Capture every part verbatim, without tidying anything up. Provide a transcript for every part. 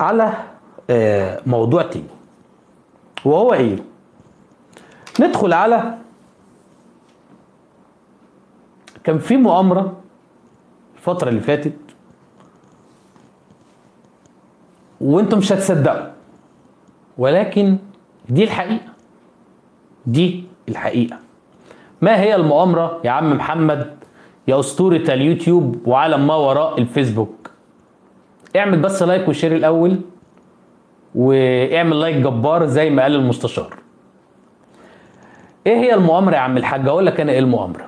على موضوع تاني وهو ايه؟ ندخل على كان في مؤامرة الفترة اللي فاتت وانتم مش هتصدقوا، ولكن دي الحقيقة، دي الحقيقة. ما هي المؤامرة يا عم محمد يا أسطورة اليوتيوب وعالم ما وراء الفيسبوك؟ اعمل بس لايك وشير الأول، واعمل لايك جبار زي ما قال المستشار. ايه هي المؤامرة يا عم الحاج؟ هقول لك انا ايه المؤامرة،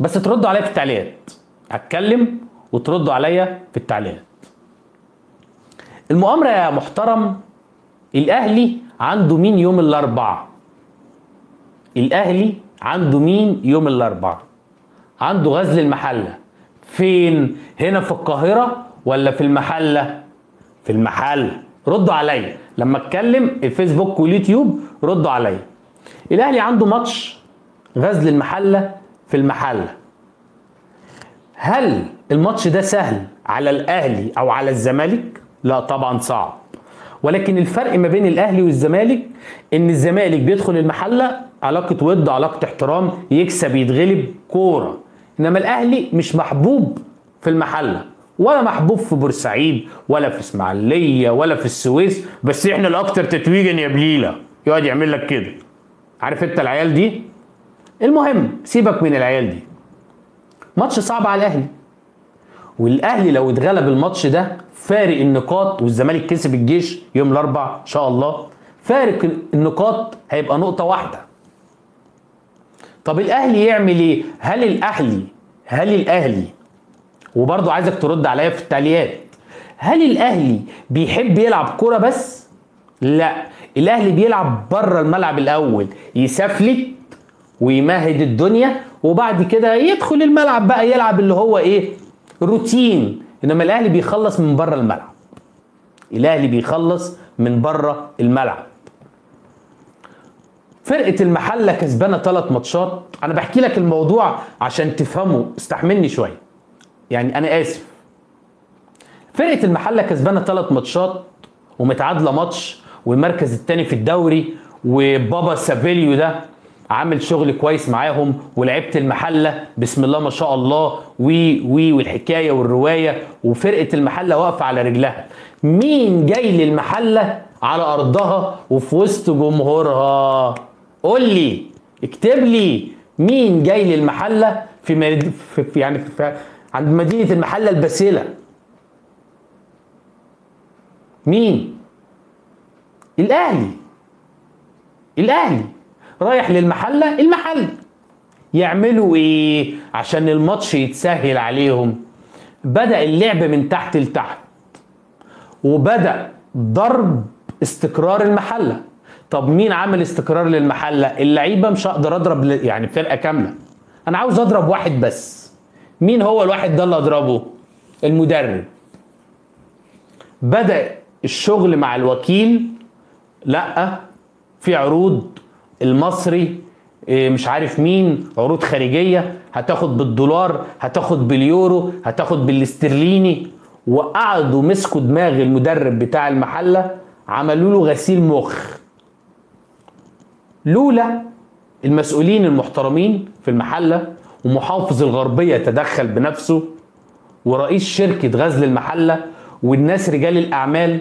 بس تردوا عليا في التعليقات، هتكلم وتردوا عليا في التعليقات. المؤامرة يا محترم، الأهلي عنده مين يوم الأربعاء؟ الأهلي عنده مين يوم الأربعاء؟ عنده غزل المحلة. فين؟ هنا في القاهرة ولا في المحلة؟ في المحلة. ردوا عليا لما اتكلم الفيسبوك واليوتيوب، ردوا عليا. الأهلي عنده ماتش غزل المحلة في المحلة. هل الماتش ده سهل على الأهلي أو على الزمالك؟ لا طبعا صعب، ولكن الفرق ما بين الأهلي والزمالك إن الزمالك بيدخل المحلة علاقة ود، علاقة احترام، يكسب يتغلب كورة، إنما الأهلي مش محبوب في المحلة ولا محبوب في بورسعيد ولا في إسماعيلية ولا في السويس. بس إحنا الأكثر تتويجا يا بليلة، يقعد يعمل لك كده، عارف أنت العيال دي. المهم سيبك من العيال دي، ماتش صعب على الأهلي، والأهلي لو اتغلب الماتش ده فارق النقاط، والزمالك كسب الجيش يوم الأربعاء إن شاء الله، فارق النقاط هيبقى نقطة واحدة. طب الأهلي يعمل إيه؟ هل الأهلي هل الأهلي وبرضه عايزك ترد عليا في التعليقات، هل الأهلي بيحب يلعب كورة بس؟ لا، الأهلي بيلعب بره الملعب الأول، يسفلت ويمهد الدنيا وبعد كده يدخل الملعب بقى يلعب اللي هو إيه؟ روتين. انما الاهلي بيخلص من بره الملعب، الاهلي بيخلص من بره الملعب. فرقه المحله كسبانه ثلاث ماتشات، انا بحكي لك الموضوع عشان تفهمه، استحملني شويه يعني، انا اسف. فرقه المحله كسبانه ثلاث ماتشات ومتعادله ماتش، والمركز الثاني في الدوري، وبابا سافيليو ده عامل شغل كويس معاهم، ولعيبه المحله بسم الله ما شاء الله، وي وي والحكايه والروايه، وفرقه المحله واقفه على رجلها. مين جاي للمحله على ارضها وفي وسط جمهورها؟ قول لي، اكتب لي مين جاي للمحله في, مد... في يعني في... عند مدينه المحله الباسله. مين؟ الاهلي. الاهلي رايح للمحلة، المحلة يعملوا ايه عشان الماتش يتسهل عليهم؟ بدأ اللعب من تحت لتحت، وبدأ ضرب استقرار المحلة. طب مين عمل استقرار للمحلة؟ اللعيبة مش هقدر اضرب يعني فرقة كاملة، انا عاوز اضرب واحد بس. مين هو الواحد ده اللي اضربه؟ المدرب. بدأ الشغل مع الوكيل، لا في عروض، المصري مش عارف مين، عروض خارجية، هتاخد بالدولار، هتاخد باليورو، هتاخد بالاسترليني. وقعدوا مسكوا دماغ المدرب بتاع المحلة، عملوا له غسيل مخ. لولا المسؤولين المحترمين في المحلة، ومحافظ الغربية تدخل بنفسه، ورئيس شركة غزل المحلة، والناس رجال الأعمال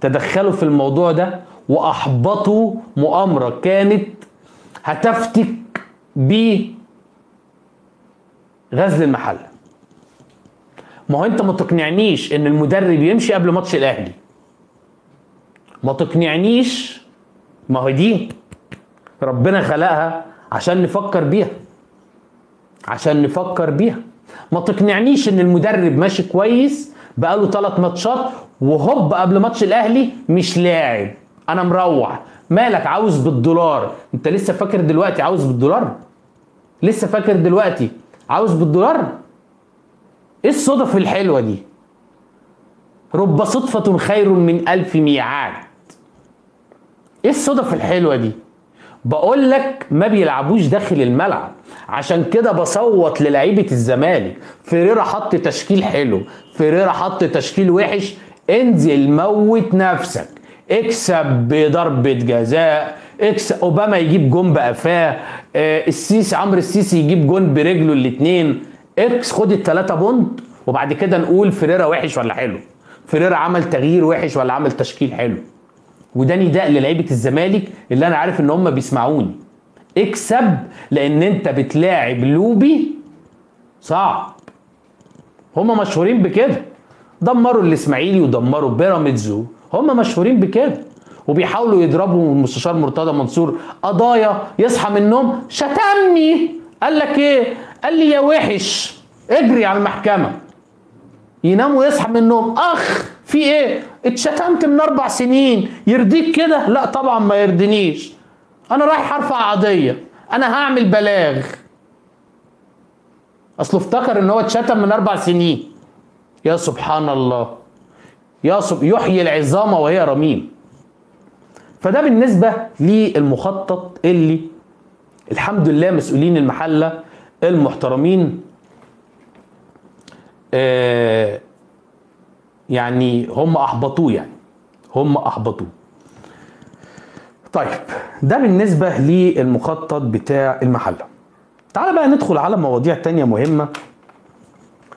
تدخلوا في الموضوع ده، وأحبطوا مؤامرة كانت هتفتك بغزل المحلة. ما هو أنت ما تقنعنيش إن المدرب يمشي قبل ماتش الأهلي، ما تقنعنيش، ما هو دي ربنا خلقها عشان نفكر بيها، عشان نفكر بيها. ما تقنعنيش إن المدرب ماشي كويس بقاله ثلاث ماتشات وهوب قبل ماتش الأهلي مش لاعب، انا مروح. مالك عاوز بالدولار؟ انت لسه فاكر دلوقتي عاوز بالدولار؟ لسه فاكر دلوقتي عاوز بالدولار؟ ايه الصدف الحلوه دي؟ رب صدفه خير من الف ميعاد. ايه الصدف الحلوه دي؟ بقول لك ما بيلعبوش داخل الملعب، عشان كده بصوت للعيبه الزمالك. فيريرا حط تشكيل حلو، فيريرا حط تشكيل وحش، انزل موت نفسك، اكسب بضربة جزاء، اكسب. أوباما يجيب جون بقفاه، السيسي عمرو السيسي يجيب جون برجله الاثنين، اكس خد الثلاثة بونت، وبعد كده نقول فيريرا وحش ولا حلو، فيريرا عمل تغيير وحش ولا عمل تشكيل حلو. وده نداء للعيبة الزمالك اللي أنا عارف إن هم بيسمعوني، اكسب، لأن أنت بتلاعب لوبي صعب. هم مشهورين بكده، دمروا الإسماعيلي ودمروا بيراميدز، هم مشهورين بكده، وبيحاولوا يضربوا المستشار مرتضى منصور قضايا. يصحى من النوم شتمني، قال لك ايه؟ قال لي يا وحش اجري على المحكمة. ينام ويصحى من النوم اخ في ايه؟ اتشتمت من اربع سنين، يرضيك كده؟ لا طبعا ما يرضينيش، انا رايح ارفع قضية، انا هعمل بلاغ. اصله افتكر ان هو اتشتم من اربع سنين. يا سبحان الله، يا سب... يحيي العظام وهي رميم. فده بالنسبة للمخطط اللي الحمد لله مسؤولين المحلة المحترمين آه يعني هم أحبطوه، يعني هم أحبطوه. طيب ده بالنسبة للمخطط بتاع المحلة. تعال بقى ندخل على مواضيع تانية مهمة.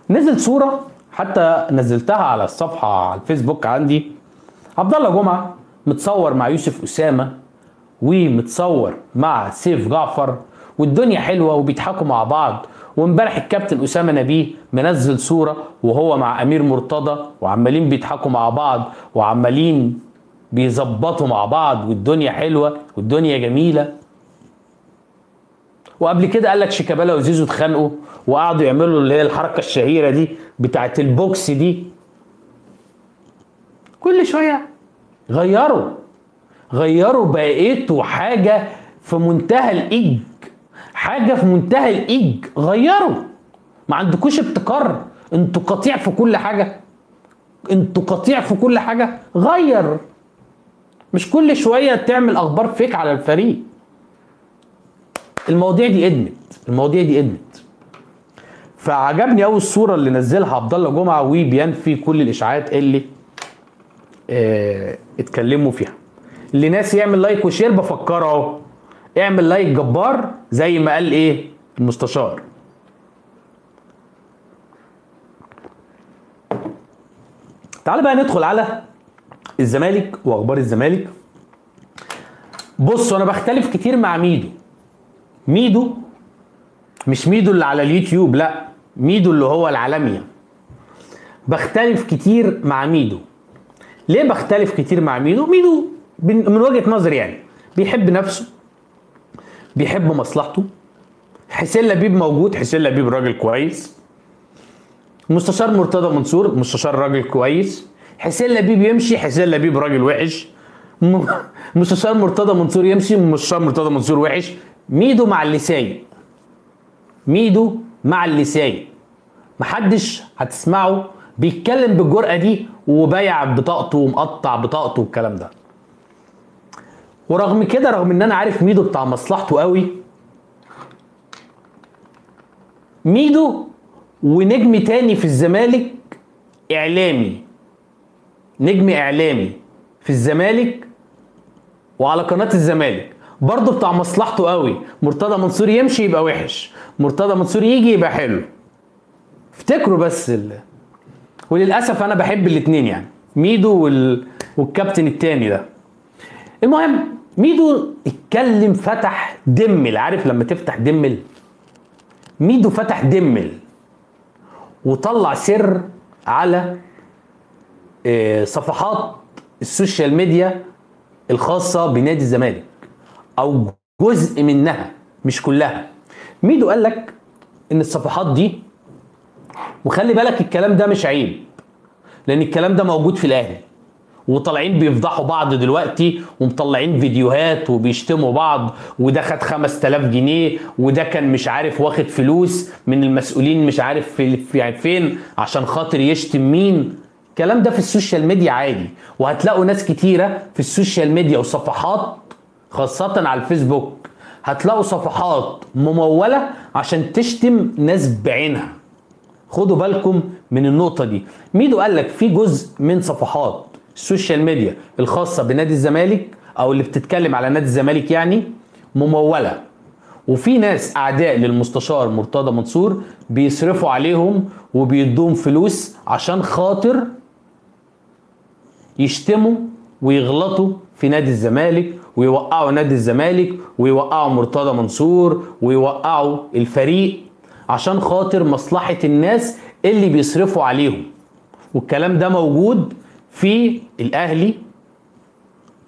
نزلت صورة، حتى نزلتها على الصفحة على الفيسبوك عندي، عبد الله جمعة متصور مع يوسف أسامة ومتصور مع سيف جعفر والدنيا حلوة وبيضحكوا مع بعض. وامبارح الكابتن أسامة نبيه منزل صورة وهو مع أمير مرتضى وعمالين بيضحكوا مع بعض وعمالين بيظبطوا مع بعض والدنيا حلوة والدنيا جميلة. وقبل كده قال لك شيكابالا وزيزو اتخانقوا وقعدوا يعملوا اللي هي الحركة الشهيرة دي بتاعت البوكس دي. كل شوية غيروا غيروا بقيتوا حاجة في منتهى الإج، حاجة في منتهى الإج. غيروا، ما عندكوش ابتكار، انتوا قطيع في كل حاجة، انتوا قطيع في كل حاجة. غير، مش كل شوية تعمل أخبار فيك على الفريق. المواضيع دي ادمت، المواضيع دي ادمت. فعجبني أول الصورة اللي نزلها عبد الله جمعة وبينفي كل الإشاعات اللي اه اتكلموا فيها. اللي ناس يعمل لايك وشير، بفكر اهو، اعمل لايك جبار زي ما قال ايه المستشار. تعال بقى ندخل على الزمالك واخبار الزمالك. بصوا، انا بختلف كتير مع ميدو. ميدو مش ميدو اللي على اليوتيوب، لا، ميدو اللي هو العالمية. بختلف كتير مع ميدو. ليه بختلف كتير مع ميدو؟ ميدو من وجهة نظري يعني بيحب نفسه، بيحب مصلحته. حسين لبيب موجود، حسين لبيب راجل كويس. مستشار مرتضى منصور، مستشار راجل كويس. حسين لبيب يمشي، حسين لبيب راجل وحش. مستشار مرتضى منصور يمشي، مستشار مرتضى منصور وحش. ميدو مع اللي سايق، ميدو مع اللي سايق. محدش هتسمعه بيتكلم بالجرأة دي وبايع بطاقته ومقطع بطاقته والكلام ده. ورغم كده، رغم ان انا عارف ميدو بتاع مصلحته قوي، ميدو ونجم تاني في الزمالك اعلامي، نجم اعلامي في الزمالك وعلى قناة الزمالك برضه بتاع مصلحته قوي. مرتضى منصور يمشي يبقى وحش، مرتضى منصور يجي يبقى حلو. افتكروا بس ال... وللاسف انا بحب الاثنين، يعني ميدو وال... والكابتن التاني ده. المهم ميدو اتكلم، فتح دمل، عارف لما تفتح دمل؟ ميدو فتح دمل وطلع سر على صفحات السوشيال ميديا الخاصة بنادي الزمالك او جزء منها مش كلها. ميدو قال لك ان الصفحات دي، وخلي بالك الكلام ده مش عيب لان الكلام ده موجود في الاهلي وطالعين بيفضحوا بعض دلوقتي ومطلعين فيديوهات وبيشتموا بعض، وده خد خمسة آلاف جنيه وده كان مش عارف واخد فلوس من المسؤولين مش عارف في يعني فين عشان خاطر يشتم مين. الكلام ده في السوشيال ميديا عادي، وهتلاقوا ناس كتيرة في السوشيال ميديا وصفحات خاصة على الفيسبوك، هتلاقوا صفحات ممولة عشان تشتم ناس بعينها. خدوا بالكم من النقطه دي. ميدو قال لك في جزء من صفحات السوشيال ميديا الخاصه بنادي الزمالك او اللي بتتكلم على نادي الزمالك يعني مموله، وفي ناس اعداء للمستشار مرتضى منصور بيصرفوا عليهم وبيدوهم فلوس عشان خاطر يشتموا ويغلطوا في نادي الزمالك ويوقعوا نادي الزمالك ويوقعوا مرتضى منصور ويوقعوا الفريق عشان خاطر مصلحة الناس اللي بيصرفوا عليهم. والكلام ده موجود في الأهلي،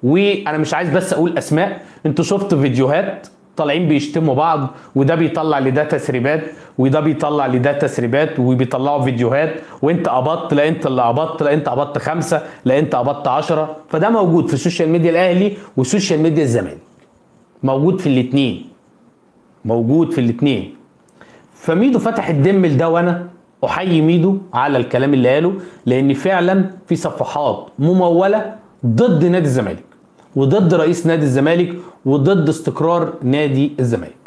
وانا مش عايز بس اقول اسماء، انتوا شفتوا فيديوهات طالعين بيشتموا بعض وده بيطلع لده تسريبات وده بيطلع لده تسريبات وبيطلعوا فيديوهات وانت قبضت، لا انت اللي قبضت، لا انت قبضت خمسه، لا انت قبضت عشره. فده موجود في السوشيال ميديا الاهلي وسوشيال ميديا الزمالك، موجود في الاثنين، موجود في الاثنين. فميدو فتح الدمل ده، وانا احيي ميدو على الكلام اللي قاله، لان فعلا في صفحات مموله ضد نادي الزمالك وضد رئيس نادي الزمالك وضد استقرار نادي الزمالك.